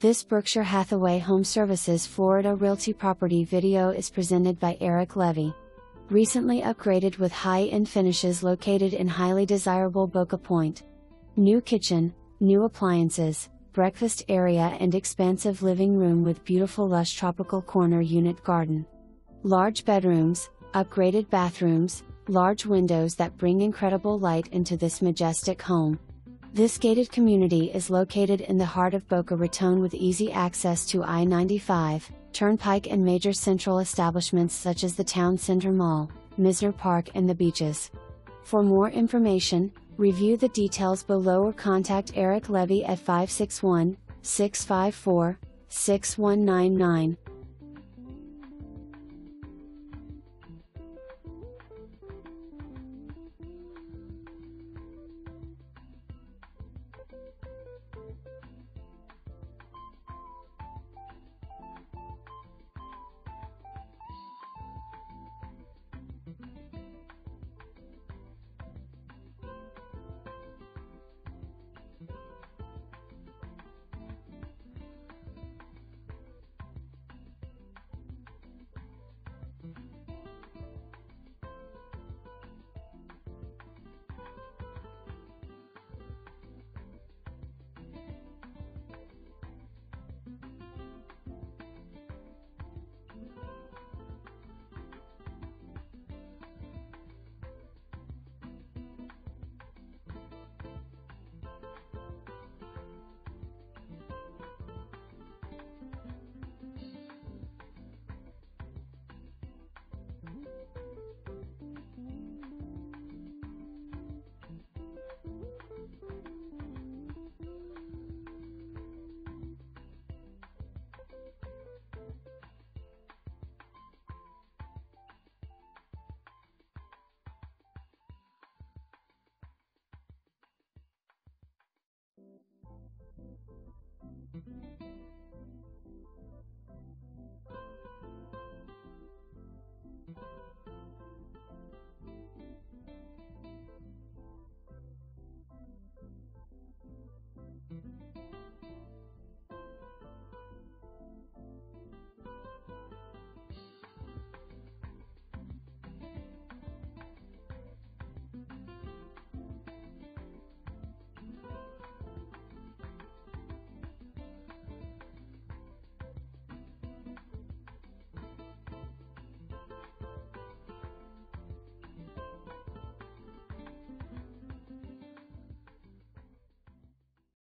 This Berkshire Hathaway Home Services Florida Realty property video is presented by Eric Levy. Recently upgraded with high-end finishes located in highly desirable Boca Pointe. New kitchen, new appliances, breakfast area and expansive living room with beautiful lush tropical corner unit garden. Large bedrooms, upgraded bathrooms, large windows that bring incredible light into this majestic home. This gated community is located in the heart of Boca Raton with easy access to I-95, Turnpike and major central establishments such as the Town Center Mall, Mizner Park and the beaches. For more information, review the details below or contact Eric Levy at 561-654-6199.